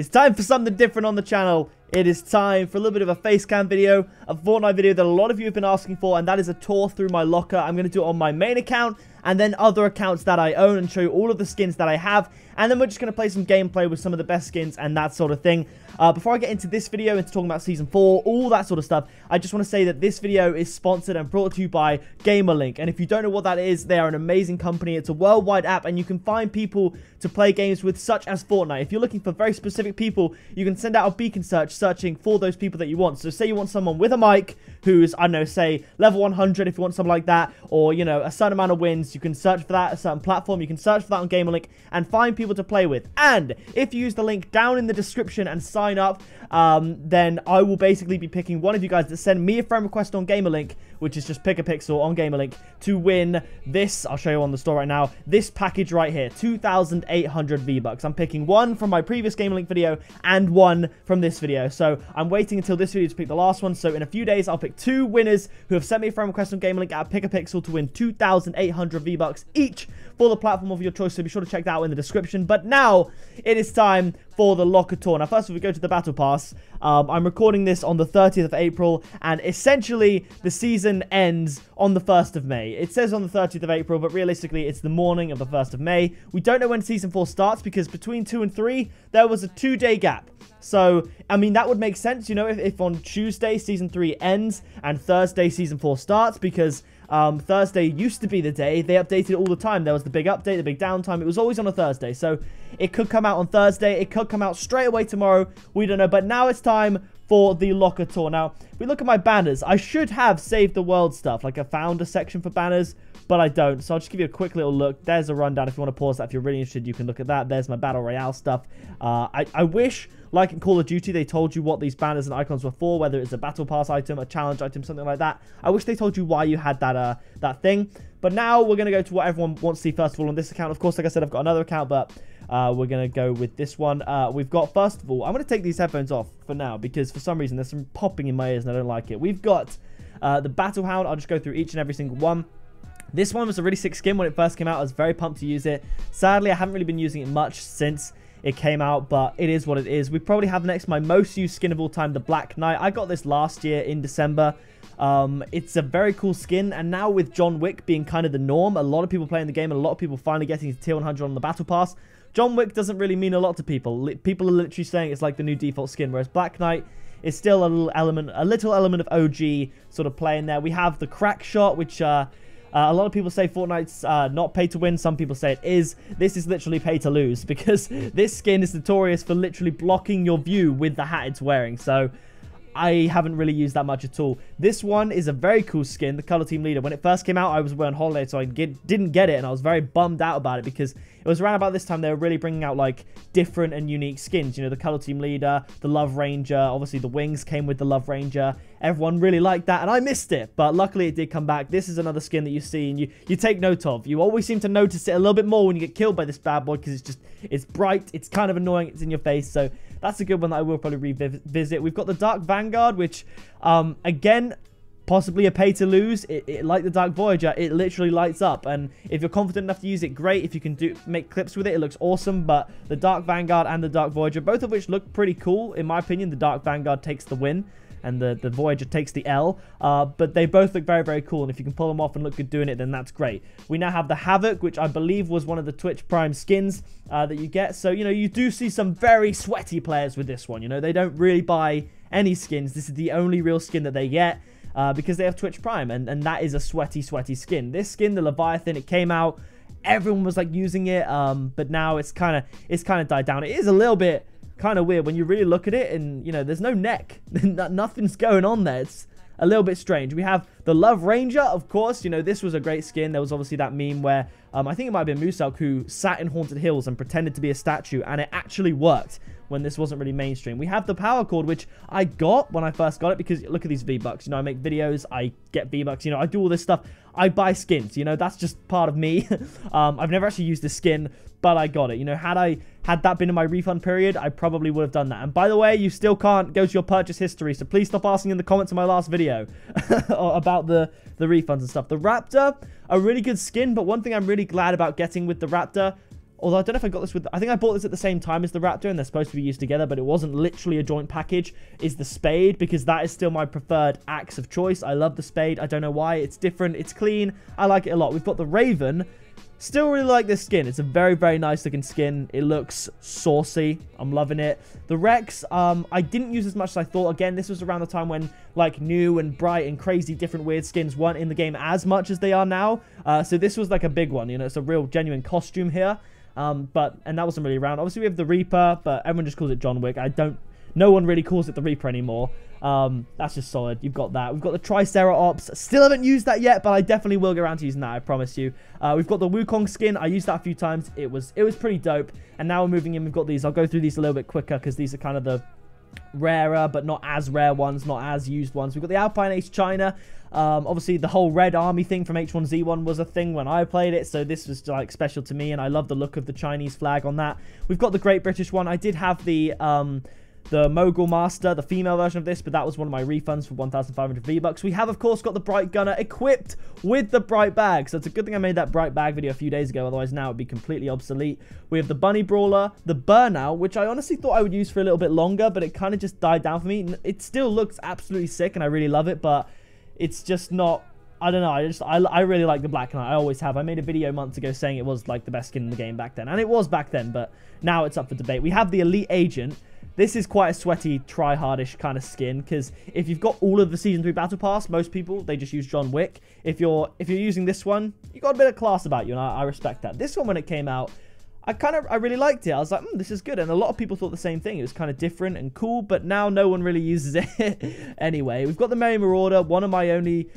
It's time for something different on the channel. It is time for a little bit of a face cam video, a Fortnite video that a lot of you have been asking for, and that is a tour through my locker. I'm going to do it on my main account and then other accounts that I own and show you all of the skins that I have. And then we're just going to play some gameplay with some of the best skins and that sort of thing. Before I get into this video, into talking about Season 4, all that sort of stuff, I just want to say that this video is sponsored and brought to you by GamerLink. And if you don't know what that is, they are an amazing company. It's a worldwide app and you can find people to play games with such as Fortnite. If you're looking for very specific people, you can send out a beacon search searching for those people that you want. So say you want someone with a mic who's, I don't know, say level 100 if you want someone like that, or, you know, a certain amount of wins, you can search for that, a certain platform, you can search for that on GamerLink and find people to play with. And if you use the link down in the description and sign up, then I will basically be picking one of you guys that send me a friend request on GamerLink, which is just pick a pixel on GamerLink, to win this. I'll show you on the store right now, this package right here, 2,800 V-Bucks. I'm picking one from my previous GamerLink video and one from this video. So I'm waiting until this video to pick the last one. So in a few days, I'll pick two winners who have sent me a friend request on GamerLink at Pick a Pixel to win 2,800 V-Bucks each for the platform of your choice. So be sure to check that out in the description. But now it is time for the locker tour. Now, first of all, we go to the Battle Pass. I'm recording this on the 30th of April, and essentially the season ends on the 1st of May. It says on the 30th of April, but realistically, it's the morning of the 1st of May. We don't know when Season 4 starts because between 2 and 3, there was a 2-day gap. So, I mean, that would make sense, you know, if on Tuesday Season 3 ends and Thursday Season 4 starts, because Thursday used to be the day. They updated it all the time. There was the big update, the big downtime. It was always on a Thursday. So it could come out on Thursday. It could come out straight away tomorrow. We don't know. But now it's time for the locker tour. Now, if we look at my banners, I should have saved the world stuff, like I found a section for banners, but I don't. So I'll just give you a quick little look. There's a rundown. If you want to pause that, if you're really interested, you can look at that. There's my Battle Royale stuff. I wish, like in Call of Duty, they told you what these banners and icons were for, whether it's a Battle Pass item, a challenge item, something like that. I wish they told you why you had that that thing. But now we're going to go to what everyone wants to see first of all on this account. Of course, like I said, I've got another account, but we're going to go with this one. We've got, first of all, I'm going to take these headphones off for now because for some reason there's some popping in my ears and I don't like it. We've got the Battle Hound. I'll just go through each and every single one. This one was a really sick skin when it first came out. I was very pumped to use it. Sadly, I haven't really been using it much since it came out, but it is what it is. We probably have next my most used skin of all time, the Black Knight. I got this last year in December. It's a very cool skin, and now with John Wick being kind of the norm, a lot of people playing the game and a lot of people finally getting to tier 100 on the Battle Pass, John Wick doesn't really mean a lot to people. People are literally saying it's like the new default skin, whereas Black Knight is still a little element of OG sort of play in there. We have the Crack Shot, which a lot of people say Fortnite's not pay to win. Some people say it is. This is literally pay to lose because this skin is notorious for literally blocking your view with the hat it's wearing. So I haven't really used that much at all. This one is a very cool skin, the Color Team Leader. When it first came out, I was on holiday, so I didn't get it, and I was very bummed out about it because it was around about this time they were really bringing out, like, different and unique skins. You know, the Color Team Leader, the Love Ranger, obviously the wings came with the Love Ranger. Everyone really liked that, and I missed it, but luckily it did come back. This is another skin that you see and you take note of. You always seem to notice it a little bit more when you get killed by this bad boy because it's bright, it's kind of annoying, it's in your face, so that's a good one that I will probably revisit. We've got the Dark Vanguard, which, again, possibly a pay to lose. It like the Dark Voyager, it literally lights up. And if you're confident enough to use it, great. If you can make clips with it, it looks awesome. But the Dark Vanguard and the Dark Voyager, both of which look pretty cool. In my opinion, the Dark Vanguard takes the win and the Voyager takes the L. But they both look very, very cool. And if you can pull them off and look good doing it, then that's great. We now have the Havoc, which I believe was one of the Twitch Prime skins that you get. So, you know, you do see some very sweaty players with this one. You know, they don't really buy any skins. This is the only real skin that they get. Because they have Twitch Prime, and that is a sweaty, sweaty skin. This skin, the Leviathan, it came out, everyone was like using it, but now it's kind of died down. It is a little bit kind of weird when you really look at it, and you know there's no neck, nothing's going on there. It's a little bit strange. We have the Love Ranger, of course. You know, this was a great skin. There was obviously that meme where I think it might have been Musalk who sat in Haunted Hills and pretended to be a statue, and it actually worked when this wasn't really mainstream. We have the Power Cord, which I got when I first got it because look at these V-Bucks. You know, I make videos, I get V-Bucks, you know, I do all this stuff. I buy skins, you know, that's just part of me. I've never actually used this skin, but I got it. You know, had that been in my refund period, I probably would have done that. And by the way, you still can't go to your purchase history, so please stop asking in the comments of my last video about the refunds and stuff. The Raptor, a really good skin, but one thing I'm really glad about getting with the Raptor, Although I don't know if I got this with... I think I bought this at the same time as the Raptor, and they're supposed to be used together, but it wasn't literally a joint package, is the Spade, because that is still my preferred axe of choice. I love the Spade. I don't know why. It's different. It's clean. I like it a lot. We've got the Raven. Still really like this skin. It's a very, very nice looking skin. It looks saucy. I'm loving it. The Rex, I didn't use as much as I thought. Again, this was around the time when, like, new and bright and crazy different weird skins weren't in the game as much as they are now. So this was, like, a big one. You know, it's a real genuine costume here. And that wasn't really around. Obviously, we have the Reaper, but everyone just calls it John Wick. No one really calls it the Reaper anymore. That's just solid. You've got that. We've got the Triceratops. Still haven't used that yet, but I definitely will get around to using that, I promise you. We've got the Wukong skin. I used that a few times. It was pretty dope. And now we're moving in. We've got these. I'll go through these a little bit quicker because these are kind of the rarer, but not as rare ones, not as used ones. We've got the Alpine Ace China. Obviously, the whole Red Army thing from H1Z1 was a thing when I played it, so this was, like, special to me, and I love the look of the Chinese flag on that. We've got the Great British one. I did have the Mogul Master, the female version of this, but that was one of my refunds for 1,500 V-Bucks. We have, of course, got the Bright Gunner equipped with the Bright Bag. So it's a good thing I made that Bright Bag video a few days ago, otherwise now it'd be completely obsolete. We have the Bunny Brawler, the Burnout, which I honestly thought I would use for a little bit longer, but it kind of just died down for me. It still looks absolutely sick, and I really love it, but it's just not... I don't know, I really like the Black Knight, I always have. I made a video months ago saying it was, like, the best skin in the game back then, and it was back then, but now it's up for debate. We have the Elite Agent. This is quite a sweaty, try-hardish kind of skin, because if you've got all of the Season 3 Battle Pass, most people, they just use John Wick. If you're using this one, you got a bit of class about you, and I respect that. This one, when it came out, I really liked it. I was like, this is good. And a lot of people thought the same thing. It was kind of different and cool, but now no one really uses it. Anyway, we've got the Merry Marauder, one of my only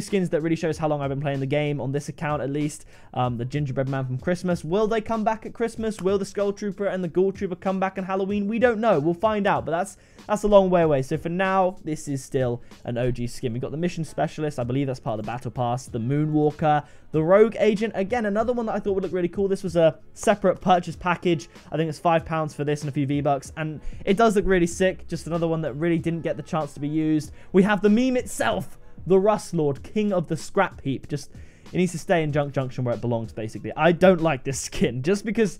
skins that really shows how long I've been playing the game, on this account at least. The Gingerbread Man from Christmas. Will they come back at Christmas? Will the Skull Trooper and the Ghoul Trooper come back on Halloween? We don't know. We'll find out, but that's a long way away. So for now, this is still an OG skin. We've got the Mission Specialist. I believe that's part of the Battle Pass. The Moonwalker. The Rogue Agent. Again, another one that I thought would look really cool. This was a separate purchase package. I think it's £5 for this and a few V-Bucks, and it does look really sick. Just another one that really didn't get the chance to be used. We have the meme itself, the Rust Lord, King of the Scrap Heap. Just, it needs to stay in Junk Junction where it belongs, basically. I don't like this skin, just because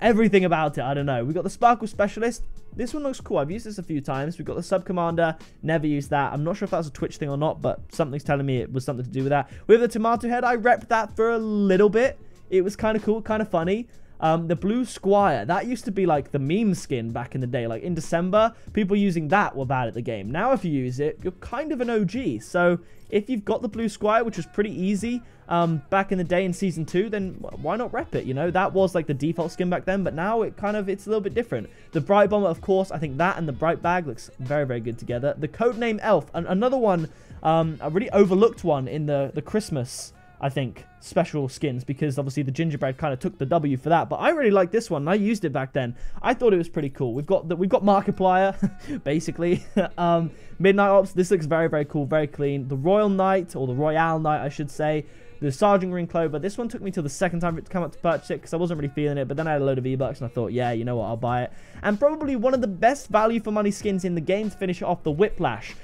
everything about it, I don't know. We've got the Sparkle Specialist. This one looks cool. I've used this a few times. We've got the Sub-Commander. Never used that. I'm not sure if that's a Twitch thing or not, but something's telling me it was something to do with that. We have the Tomato Head. I repped that for a little bit. It was kind of cool, kind of funny. The Blue Squire, that used to be like the meme skin back in the day. Like in December, people using that were bad at the game. Now if you use it, you're kind of an OG. So if you've got the Blue Squire, which was pretty easy back in the day in Season 2, then why not rep it? You know, that was like the default skin back then, but now it's a little bit different. The Bright Bomber, of course, I think that and the Bright Bag looks very, very good together. The Codename Elf, another one, a really overlooked one in the Christmas, I think, special skins, because obviously the Gingerbread kind of took the W for that, but I really like this one and I used it back then. I thought it was pretty cool. We've got Markiplier basically. Midnight Ops, this looks very, very cool, very clean. The Royal Knight, or the Royale Knight I should say. The Sergeant Green Clover, this one took me till the second time for it to come up to purchase it, because I wasn't really feeling it, but then I had a load of V-Bucks and I thought, yeah, you know what, I'll buy it. And probably one of the best value for money skins in the game to finish it off, the Whiplash.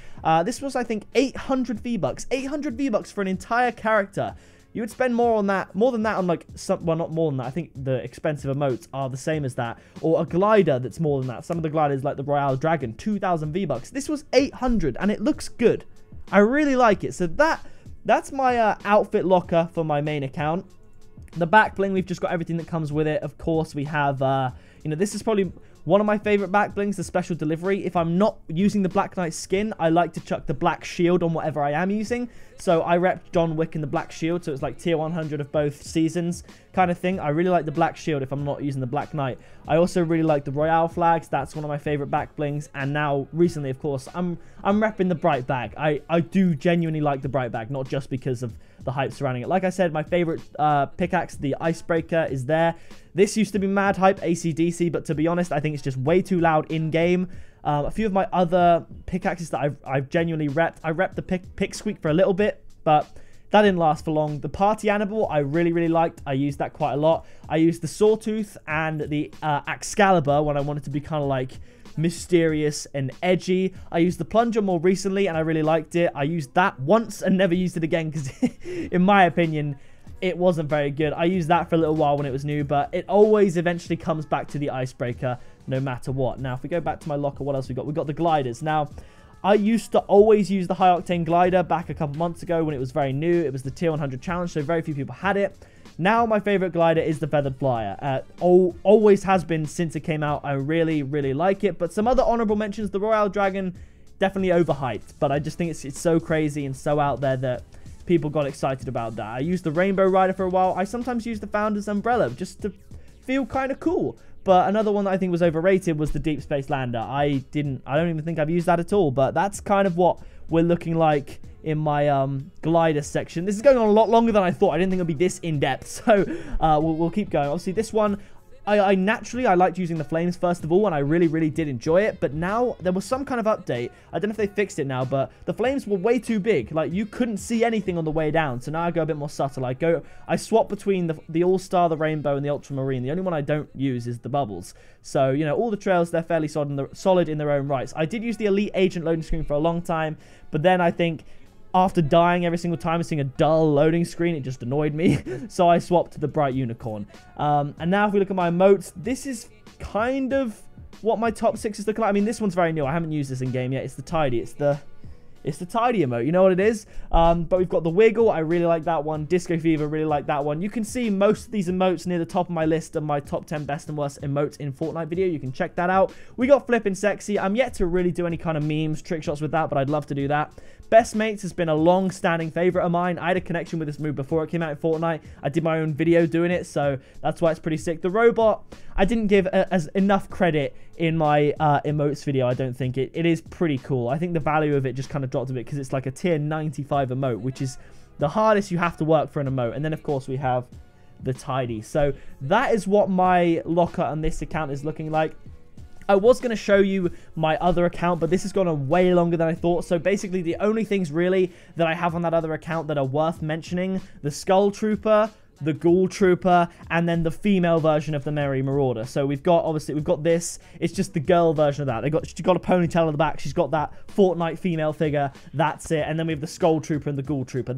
This was, I think, 800 V-Bucks. 800 V-Bucks for an entire character. You would spend more than that on, like, well, not more than that. I think the expensive emotes are the same as that. Or a glider that's more than that. Some of the gliders, like the Royale Dragon, 2,000 V-Bucks. This was 800, and it looks good. I really like it. So that's my outfit locker for my main account. The back bling, we've just got everything that comes with it. Of course, we have, you know, this is probably... one of my favorite back blings, the Special Delivery. If I'm not using the Black Knight skin, I like to chuck the Black Shield on whatever I am using. So I repped John Wick and the Black Shield, so it's like tier 100 of both seasons kind of thing. I really like the Black Shield if I'm not using the Black Knight. I also really like the Royale flags. That's one of my favorite back blings. And now, recently, of course, I'm repping the Bright Bag. I do genuinely like the Bright Bag, not just because of the hype surrounding it. Like I said, my favorite pickaxe, the Icebreaker, is there. This used to be mad hype, ACDC, but to be honest, I think it's just way too loud in-game. A few of my other pickaxes that I've genuinely repped. I repped the pick squeak for a little bit, but that didn't last for long. The Party Animal, I really, really liked. I used that quite a lot. I used the Sawtooth and the Excalibur when I wanted to be kind of like mysterious and edgy. I used the Plunger more recently, and I really liked it. I used that once and never used it again because, in my opinion... it wasn't very good. I used that for a little while when it was new, but it always eventually comes back to the Icebreaker no matter what. Now, if we go back to my locker, what else we got? We got the gliders. Now, I used to always use the high octane glider back a couple months ago when it was very new. It was the tier 100 challenge, so very few people had it. Now, my favorite glider is the feathered flyer. Always has been since it came out. I really, really like it. But some other honorable mentions, the Royale Dragon, definitely overhyped, but I just think it's so crazy and so out there that people got excited about that. I used the Rainbow Rider for a while. I sometimes use the Founder's Umbrella just to feel kind of cool. But another one that I think was overrated was the Deep Space Lander. I don't even think I've used that at all. But that's kind of what we're looking like in my glider section. This is going on a lot longer than I thought. I didn't think it'd be this in depth. So we'll keep going. Obviously, this one. I liked using the flames first of all, and I really, really did enjoy it. But now there was some kind of update. I don't know if they fixed it now, but the flames were way too big. Like, you couldn't see anything on the way down. So now I go a bit more subtle. I swap between the All-Star, the Rainbow, and the Ultramarine. The only one I don't use is the Bubbles. So, you know, all the trails, they're fairly solid in their own rights. I did use the Elite Agent loading screen for a long time, but then I think after dying every single time and seeing a dull loading screen, it just annoyed me. So I swapped to the Bright Unicorn. And now if we look at my emotes, this is kind of what my top 6 is looking like. I mean, this one's very new. I haven't used this in game yet. It's the Tidy. It's the Tidy emote. You know what it is? But we've got the Wiggle. I really like that one. Disco Fever. Really like that one. You can see most of these emotes near the top of my list of my top 10 best and worst emotes in Fortnite video. You can check that out. We got Flippin' Sexy. I'm yet to really do any kind of memes, trick shots with that, but I'd love to do that. Best Mates has been a long-standing favorite of mine. I had a connection with this move before it came out in Fortnite. I did my own video doing it, so that's why it's pretty sick. The Robot, I didn't give as enough credit in my emotes video, I don't think. It is pretty cool. I think the value of it just kind of dropped a bit because it's like a tier 95 emote, which is the hardest you have to work for an emote. And then, of course, we have the Tidy. So that is what my locker on this account is looking like. I was going to show you my other account, but this has gone on way longer than I thought. So basically, the only things really that I have on that other account that are worth mentioning, the Skull Trooper, the Ghoul Trooper, and then the female version of the Merry Marauder. So we've got this. It's just the girl version of that. She's got a ponytail on the back. She's got that Fortnite female figure. That's it. And then we have the Skull Trooper and the Ghoul Trooper.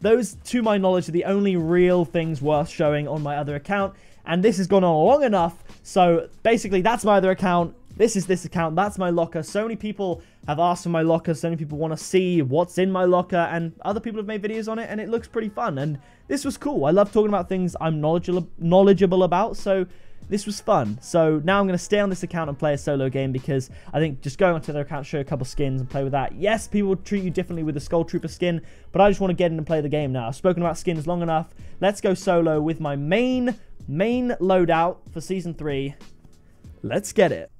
Those, to my knowledge, are the only real things worth showing on my other account. And this has gone on long enough. So basically, that's my other account. This is this account. That's my locker. So many people have asked for my locker. So many people want to see what's in my locker. And other people have made videos on it. And it looks pretty fun. And this was cool. I love talking about things I'm knowledgeable about. So this was fun. So now I'm going to stay on this account and play a solo game, because I think just going onto their account, show a couple skins and play with that. Yes, people treat you differently with the Skull Trooper skin, but I just want to get in and play the game now. I've spoken about skins long enough. Let's go solo with my main loadout for Season 3. Let's get it.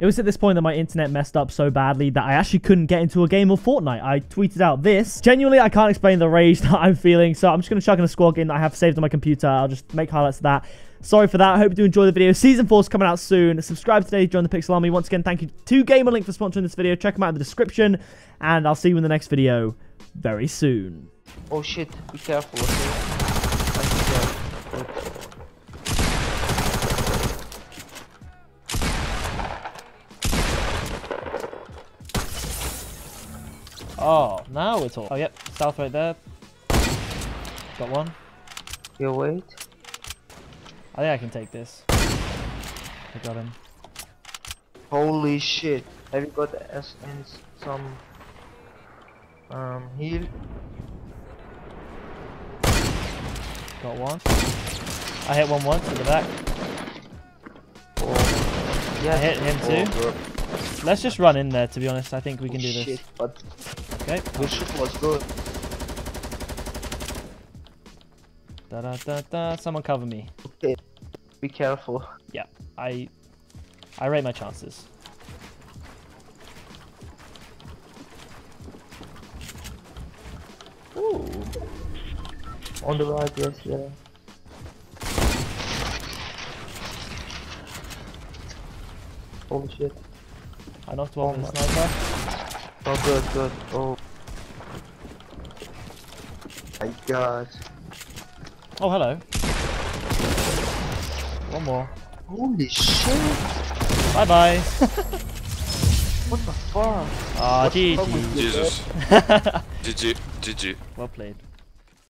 It was at this point that my internet messed up so badly that I actually couldn't get into a game of Fortnite. I tweeted out this. Genuinely, I can't explain the rage that I'm feeling, so I'm just going to chuck in a squad game that I have saved on my computer. I'll just make highlights of that. Sorry for that. I hope you do enjoy the video. Season 4 is coming out soon. Subscribe today. Join the Pixel Army. Once again, thank you to GamerLink for sponsoring this video. Check them out in the description, and I'll see you in the next video very soon. Oh shit, be careful. Okay? Oh, now it's all. Oh, yep. South right there. Got one. Yo, wait. I think I can take this. I got him. Holy shit. Have you got some heal? Got one. I hit one once in the back. Oh. Yeah, I hit him too. Bro. Let's just run in there, to be honest. I think we can do this. Shit, bud. Okay. Good shot was good. Da da da da. Someone cover me. Okay. Be careful. Yeah. I rate my chances. Ooh. On the right, yes, yeah. Holy shit. I knocked one with a sniper. Oh, good, good. Oh. My god. Oh, hello. One more. Holy shit. Bye bye. What the fuck? Ah, GG. Jesus. GG. GG. Well played.